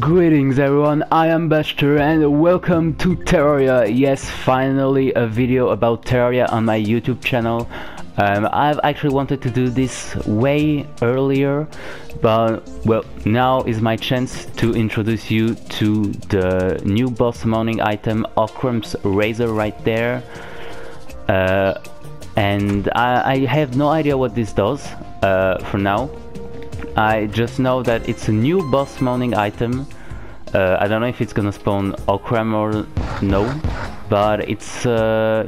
Greetings everyone, I am Bashteur and welcome to Terraria. Yes, finally a video about Terraria on my YouTube channel. I've actually wanted to do this way earlier, but well, now is my chance to introduce you to the new boss mounting item, Ocram's Razor, right there. And I have no idea what this does for now. I just know that it's a new boss mounting item. I don't know if it's gonna spawn Ocram or no, but it's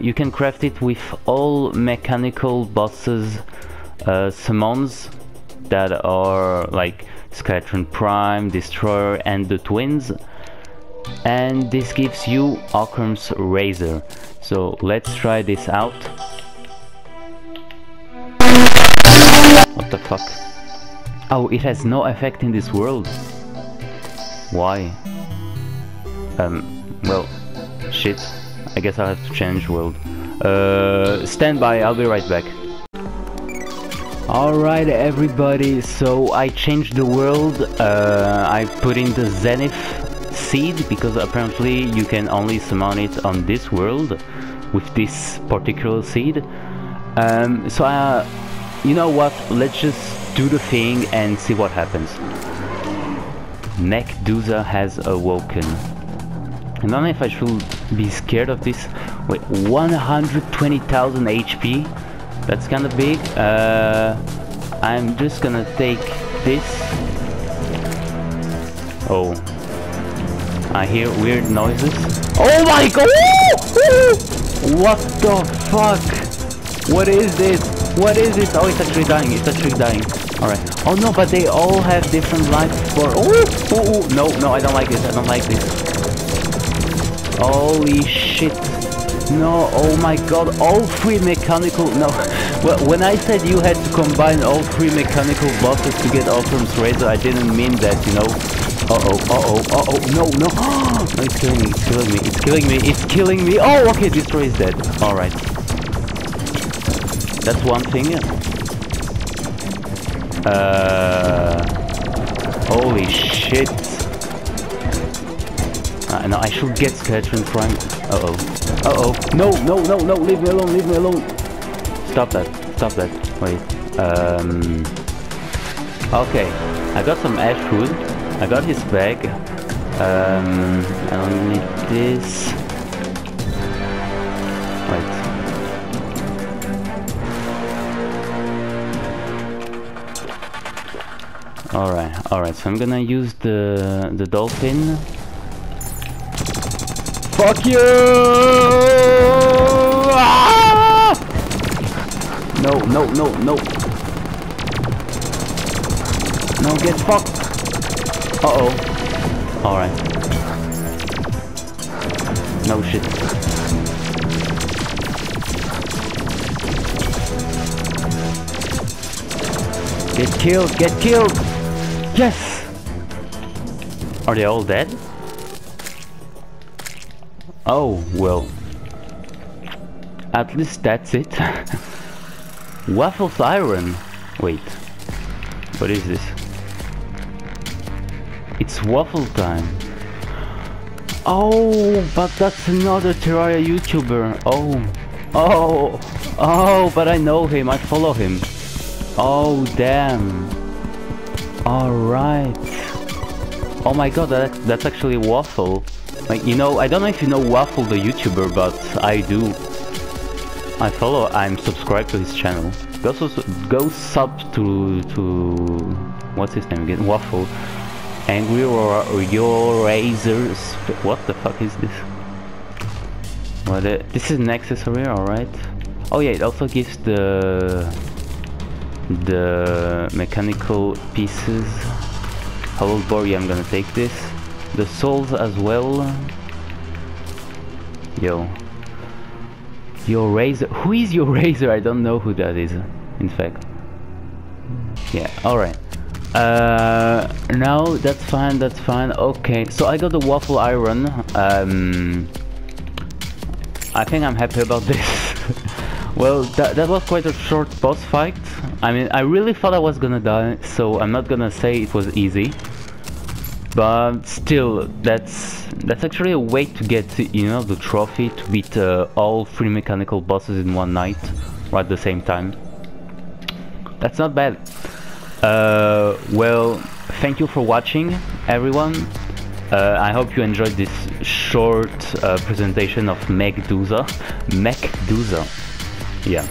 you can craft it with all mechanical bosses summons that are like Skeletron Prime, Destroyer and the Twins, and this gives you Ocram's Razor. So let's try this out. What the fuck? Oh, it has no effect in this world. Why? Well, shit. I guess I'll have to change world. Stand by, I'll be right back. Alright everybody, so I changed the world. I put in the Zenith seed, because apparently you can only summon it on this world with this particular seed. So you know what, let's just do the thing and see what happens. Mechdusa has awoken. I don't know if I should be scared of this. Wait, 120,000 HP. That's kind of big. I'm just gonna take this. Oh, I hear weird noises. Oh my god! What the fuck? What is this? What is it? Oh, it's actually dying. It's actually dying. Alright. Oh no, but they all have different life for... Ooh, ooh, ooh. No, no, I don't like this. I don't like this. Holy shit. No, oh my god. All three mechanical... No. Well, when I said you had to combine all three mechanical bosses to get Ocram's Razor, I didn't mean that, you know. Uh-oh, uh-oh, uh-oh. No, no. No, it's killing me. It's killing me. It's killing me. It's killing me. Oh, okay. Destroyer is dead. Alright. That's one thing. Holy shit. No, I should get Skeletron Prime. Uh-oh. Uh-oh. No, no, no, no. Leave me alone. Leave me alone. Stop that. Stop that. Wait. Okay. I got some ash food. I got his bag. I don't need this. Wait. Alright, alright, so I'm gonna use the dolphin. Fuck you! Ah! No, no, no, no. No, get fucked. Uh-oh. Alright. No shit. Get killed, get killed! Yes! Are they all dead? Oh, well. At least that's it. Waffle's iron. Wait. What is this? It's waffle time. Oh, but that's another Terraria YouTuber. Oh. Oh. Oh, but I know him. I follow him. Oh, damn. Alright. Oh my god, that's actually Waffle. Like, you know, I don't know if you know Waffle the YouTuber, but I do. I'm subscribed to his channel. Go sub to what's his name again? Waffle. Angry or your razors. What the fuck is this? What? This is an accessory, alright. Oh yeah, it also gives the mechanical pieces. Hollow Bory, I'm gonna take this. The souls as well. Yo. Your razor. Who is your razor? I don't know who that is, in fact. Yeah, alright. No, that's fine, that's fine. Okay, so I got the waffle iron. I think I'm happy about this. Well, that was quite a short boss fight. I mean, I really thought I was gonna die, so I'm not gonna say it was easy. But still, that's actually a way to get, you know, the trophy to beat all three mechanical bosses in one night, right at the same time. That's not bad. Well, thank you for watching, everyone. I hope you enjoyed this short presentation of Mechdusa. Mechdusa, yeah.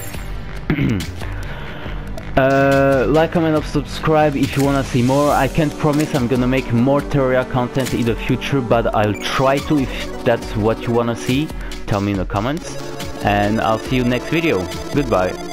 Like, comment, and subscribe if you wanna see more. I can't promise I'm gonna make more Terraria content in the future, but I'll try to. If that's what you wanna see, tell me in the comments, and I'll see you next video. Goodbye.